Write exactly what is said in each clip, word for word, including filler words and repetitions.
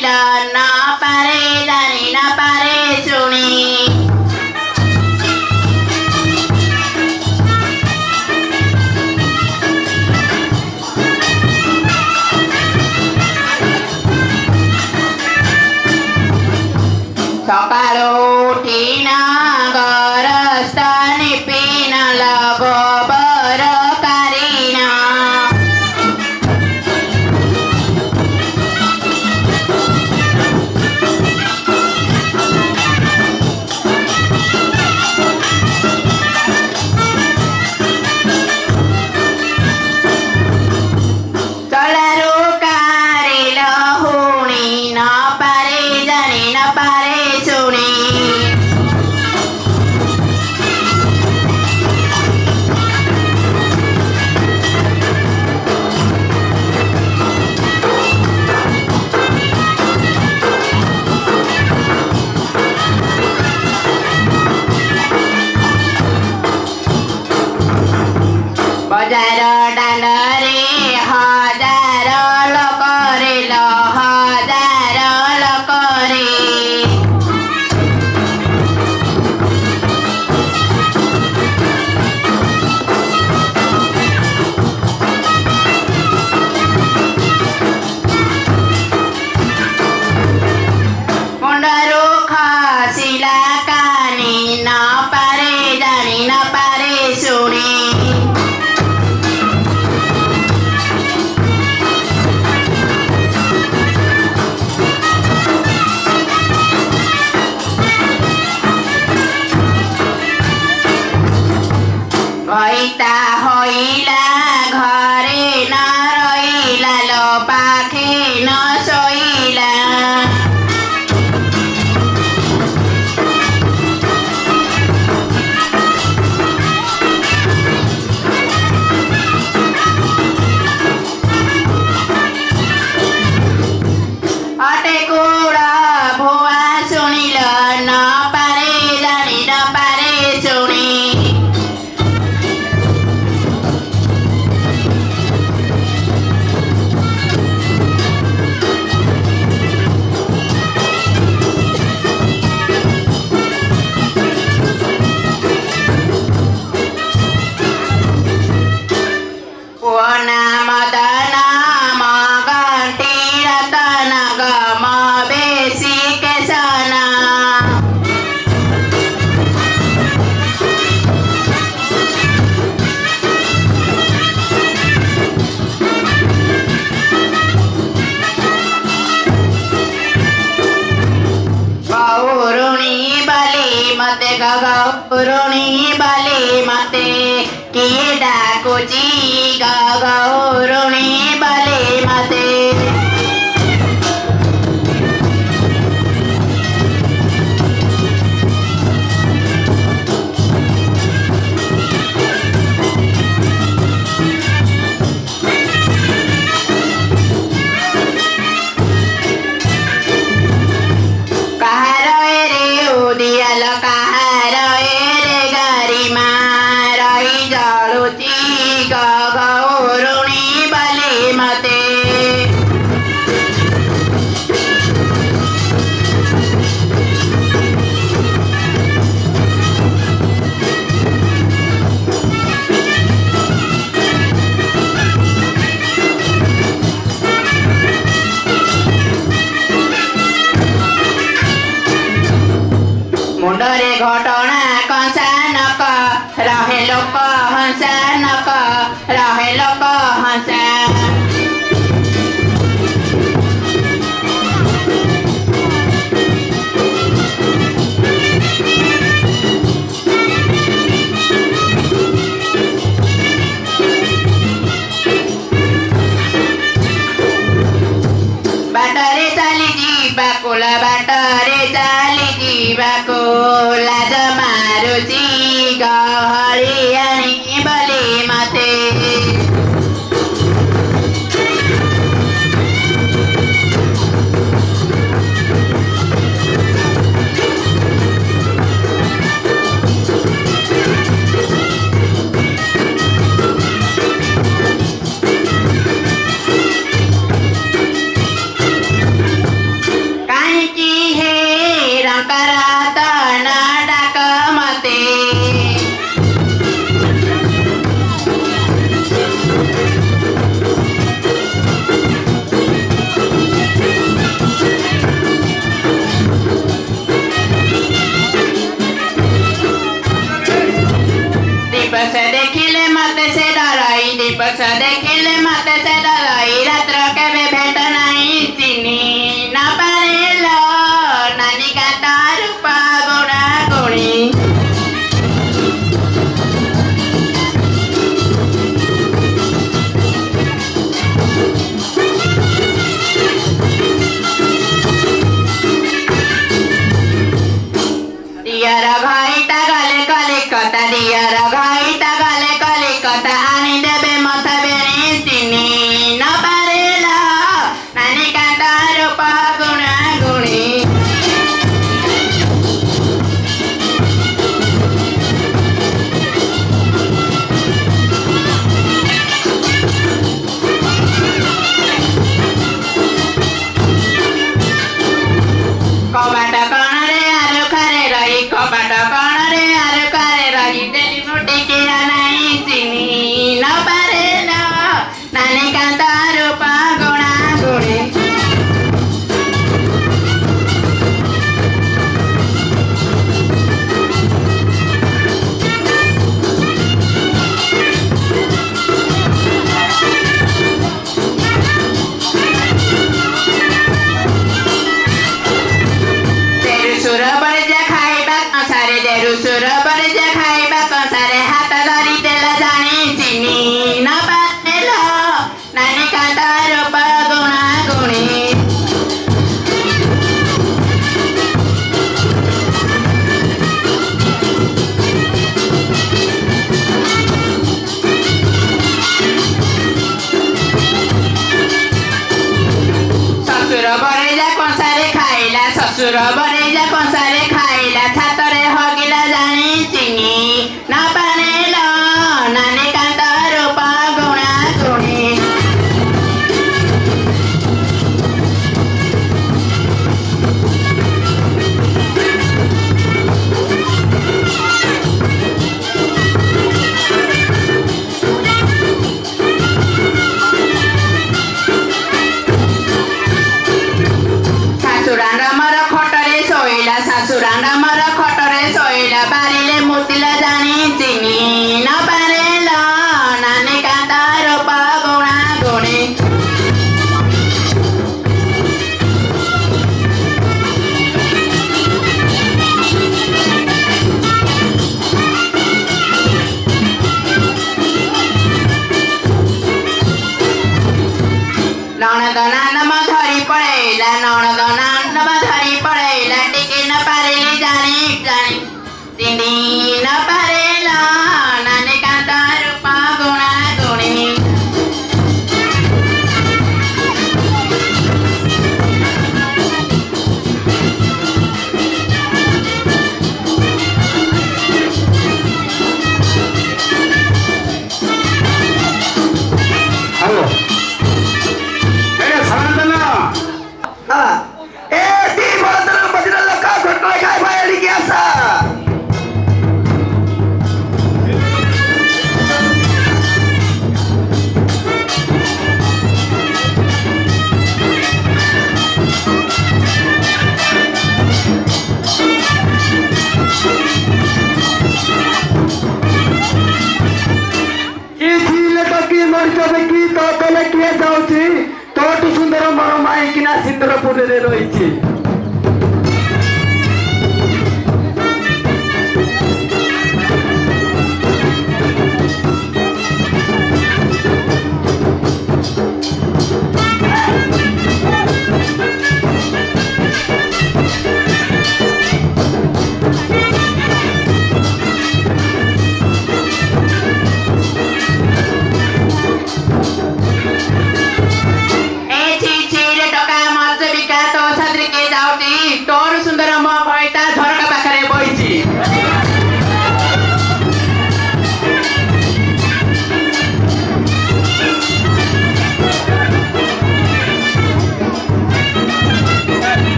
नीला ना परे धनी ना परे सुनी असुर बनेजा कंसारे खाइला छातरे हगिला जाने चिंगी न पानेल नाने कांत रूप गुणा गुणी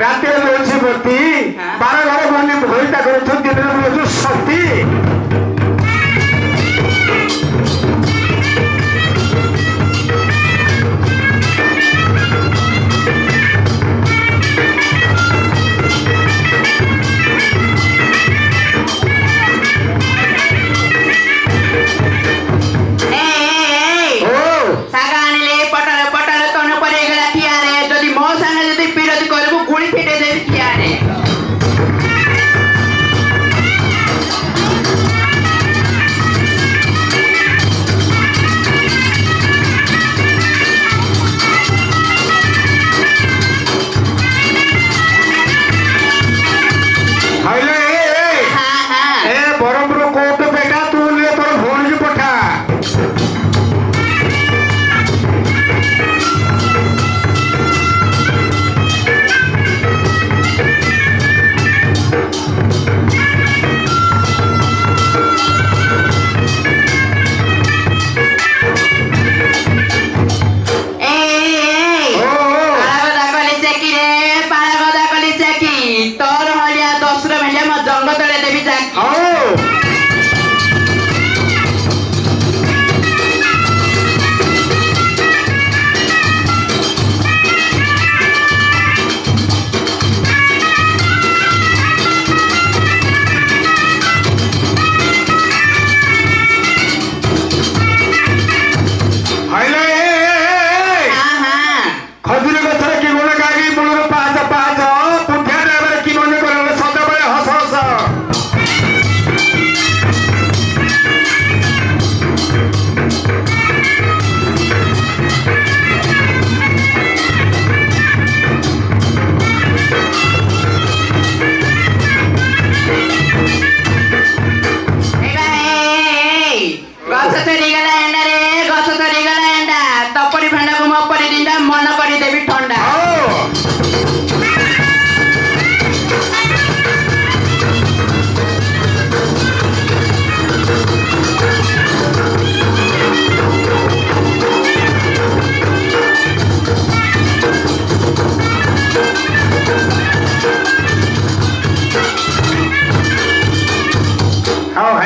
रात भोटी बारह घर बने भोटा कर शक्ति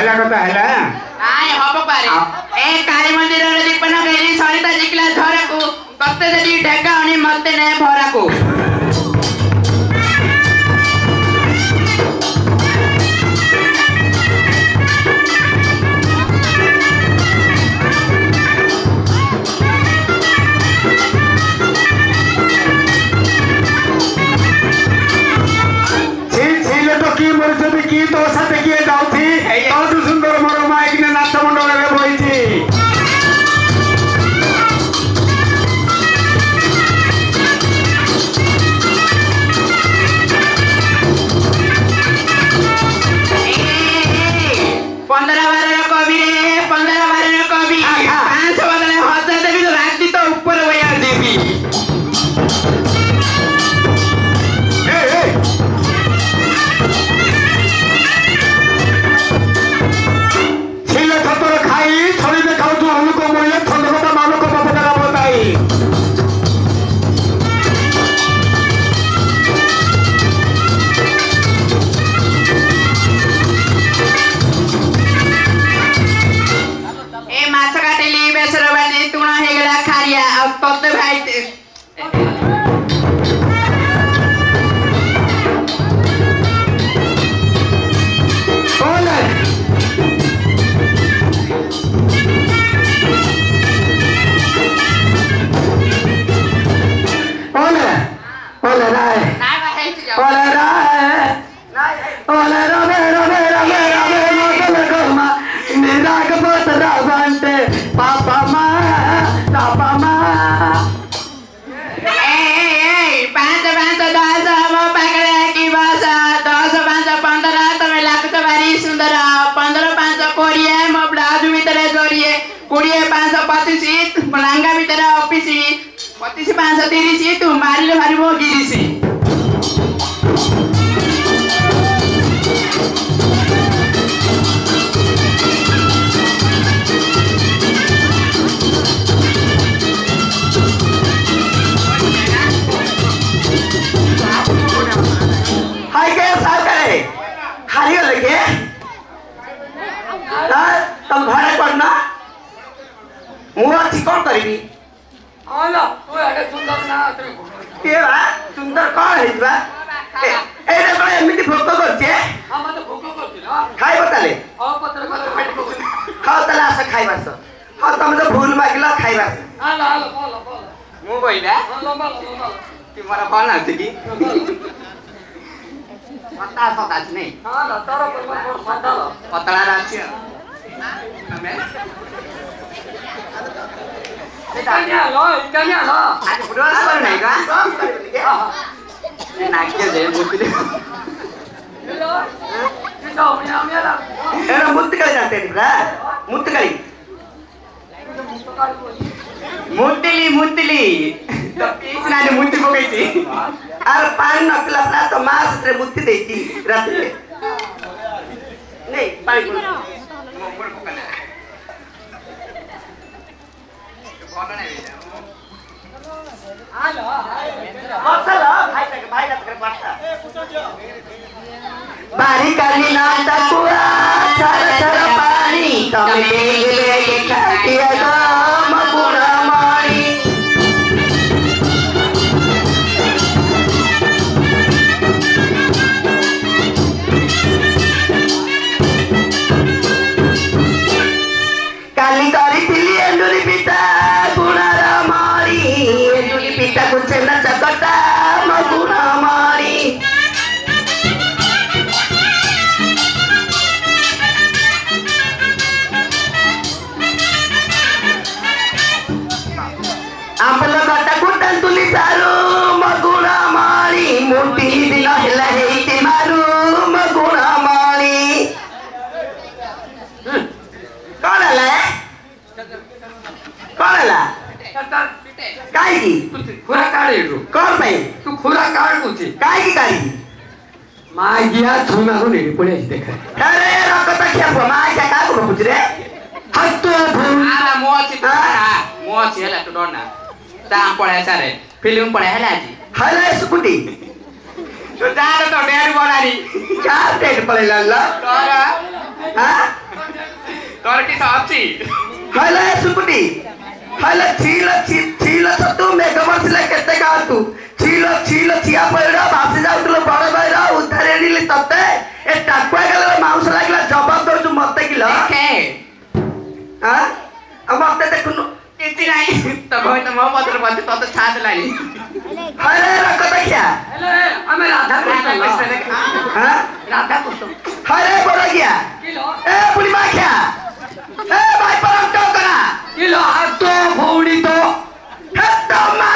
हला करता हला आय होप पारे ए काली मंदिर रे दीपन गेली सहित जिकला धरा को भक्त जदी ढगा आणि मते ने भरा को की तो सते किए जाउ थी बहुत सुंदर मोर माइक ने नाच मंडल रे बोई थी पंद्रह बार रे कवि रे पंद्रह बार रे कवि पांच बदले हजार देवी तो रात तो ऊपर होया देवी ए ए पार्टी साथी हले सुपटी हले छील छील छतु मेघमर्स लेके ते का तू छील छील छिया पडा भासे जाउतलो बड़ भाईरा उधारेली तते ए टाकुआ गेला माउस लागला जवाब दो मते किला के ह अब मते देखनु इति नाही तब होय त म मात्र बात तते छाद लानी हले रखो देखिया हले हमें राधा कृष्ण कृष्ण ह राधा कृष्ण हरे बड़ा गया ए पुली माख्या ए भाई परम तो करा किलो आतो भौणी तो हत्ता मा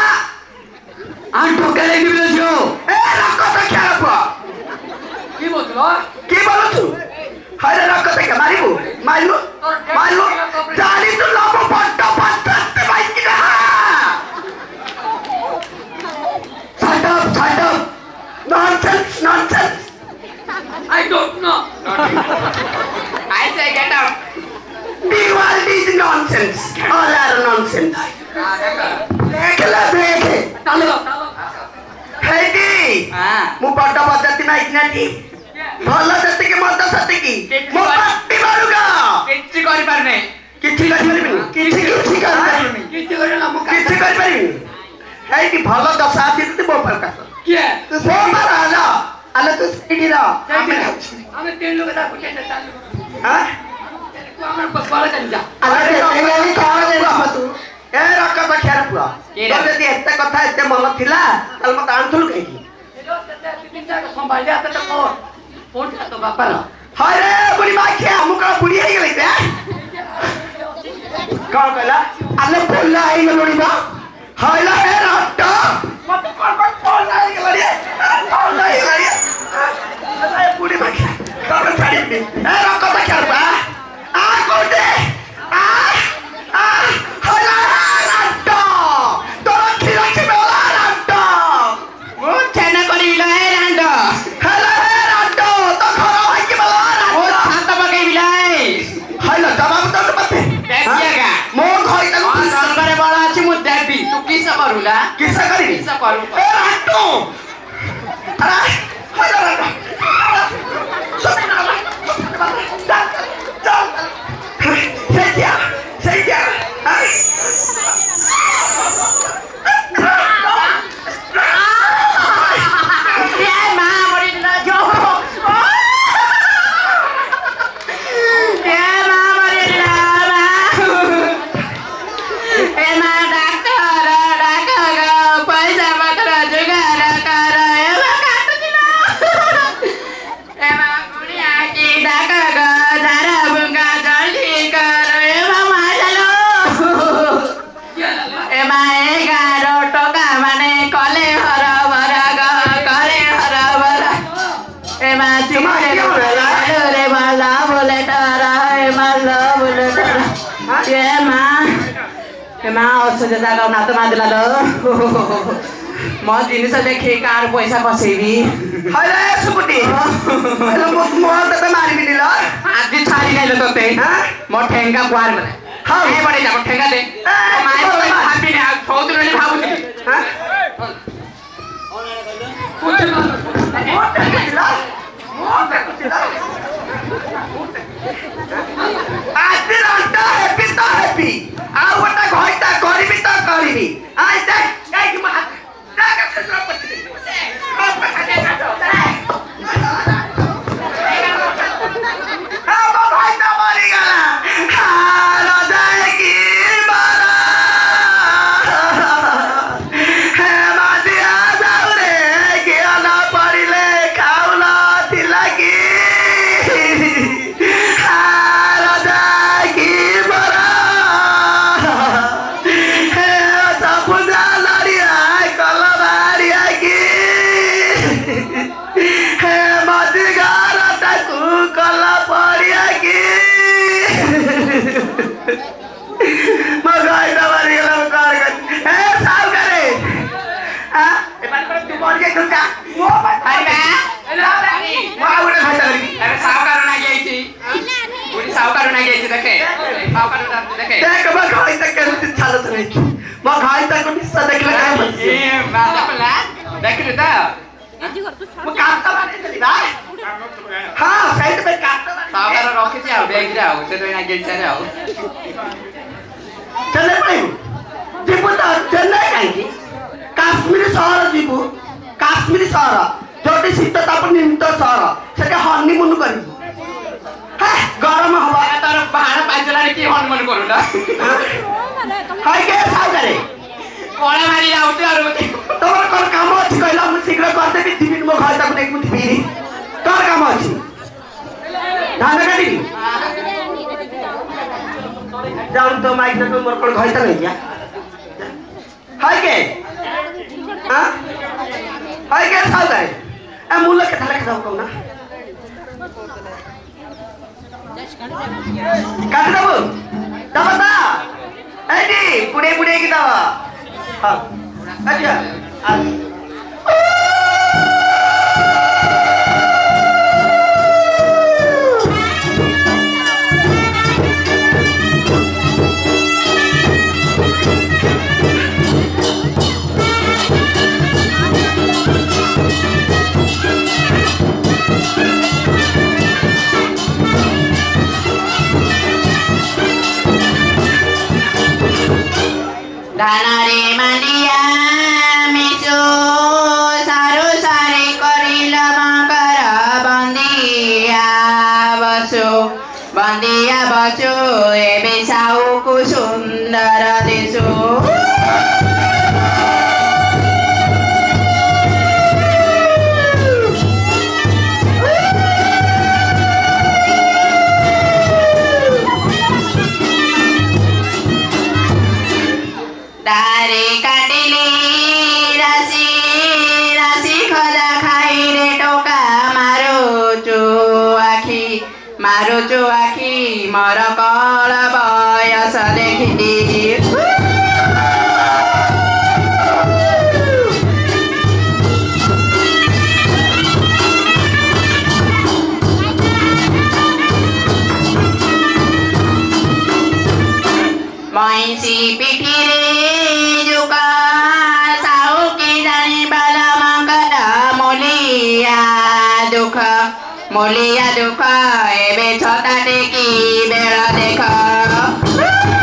आंटो करे नि बिलजो ए रखो तो क्या रखो की बोलतो की बोलू तू हरे रखो तो क्या मारिबो मारलो मारलो जानी तू लोबो पट्टा पट्टा ते भाई की हा shut up shut up nonsense nonsense I don't know. I say get out. The world is nonsense. All are nonsense. देख ले देख. चलो. है कि? हाँ. मुपाट्टा बाज़ाती ना इतना की. भाला जाती के माता सती की. मुपाट्टी मारूंगा. किसी कोरी पर नहीं. किसी कोरी पर नहीं. किसी किसी कोरी पर नहीं. किसी कोरी ना मुकाट्टी. किसी कोरी पर नहीं. है कि भाला तो साथी तो तेरे बोपर का. क्या? तो बोपर आला. आला तो सीडी दा हमें हमें तीन लोग दा कुछ ना चालू हां को हमर बसवाड़ गंजा आला तेरे काम दे बाबा तू ए रका तो खैर पूरा तो जदी एते कथा एते मन थिला तल मत आंथुल कहि हेलो तते तीन जाके संभाल जात तो को फोन का तो बापा अरे बुढ़ी माखिया हमका बुढ़ी आई गेली बे का कहला आले बोलला आई गेलोड़ी बा हला ए रट्टा मत कर कर बोल आई गेली बोल आई गेली पूरी बात तब चली ए रखो तो क्या बा आ को दे आ आ हला रट्टा तोरा खिरकी बोला रट्टा वो छने करी लए रंडा हला रट्टा तो खरा है कि बोला रट्टा वो छाता बगे बिलाए हला जवाब तो मते देखिएगा मो घर तक सरकारे वाला अछि मु देबी तू किस करूला किस करी किस करू ए रट्टा अरे हला रट्टा सजेदा का नाता मादला लो म जिनिस देखे कार पैसा कसेबी हले सुपुटी हले म त मारबी दिल आज छारी गइलो तते ह म ठेंगा क्वार मारे हां ए बडे जा ठेंगा दे माय तो खापी ने बहुत रोली भाबुती ह कुछ न मोट दिल मोट दिल आज दिनटा हैप्पी तो हैप्पी आ वटा घोइता करबी तो करबी आज देख ए कि महा देख ससुर पति आप खाने ना दो हां भाई तो मारी गला हां राजा की मारा हे मादिया जाऊ रे के आना पड़ले खाउला तिला की का वो बताइबा रानी मावडा खाता लगी अरे सावकार ना गई थी पूरी सावकार ना गई थी देखे सावकार ना देखे देख अब खाई तक के छालो तो नहीं म खाई तक को हिस्सा देख ले ए बात बोला देख रे ता म काटता बात चली बा हां साइड पे काटता सावकार रखे out, bag it out. So then I get that out. Tell them, they put out the night. Kashmir Sara, people. Kashmir Sara. Dirty sit the top and in the Sara. Set a honeymoon. Gorama, I thought of Bahana, I said I came on one corner. I guess how that is. What am I out there? Don't come out to go along with cigarette contact with the Mokhaz of Neku. Don't come out. जान तो mic ना तो मर पड़ घायल तो नहीं है। हाय के, हाँ, हाय के साल है। ए मूल्य के थाले के साल कौन है? काट दो, दबा दा। ऐ जी, पुणे पुणे की दबा। हाँ, अच्छा। Danare mania me jo saru sare korila bankara bandiya bacho bandiya bacho ebe sau ku sundara desu. मोलिया दुखा एबे छोटा देखी बेरा देखा